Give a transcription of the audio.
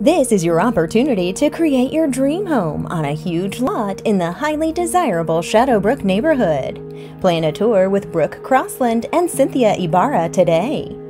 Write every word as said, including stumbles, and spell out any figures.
This is your opportunity to create your dream home on a huge lot in the highly desirable Shadowbrook neighborhood. Plan a tour with Brooke Crossland and Cynthia Ibarra today.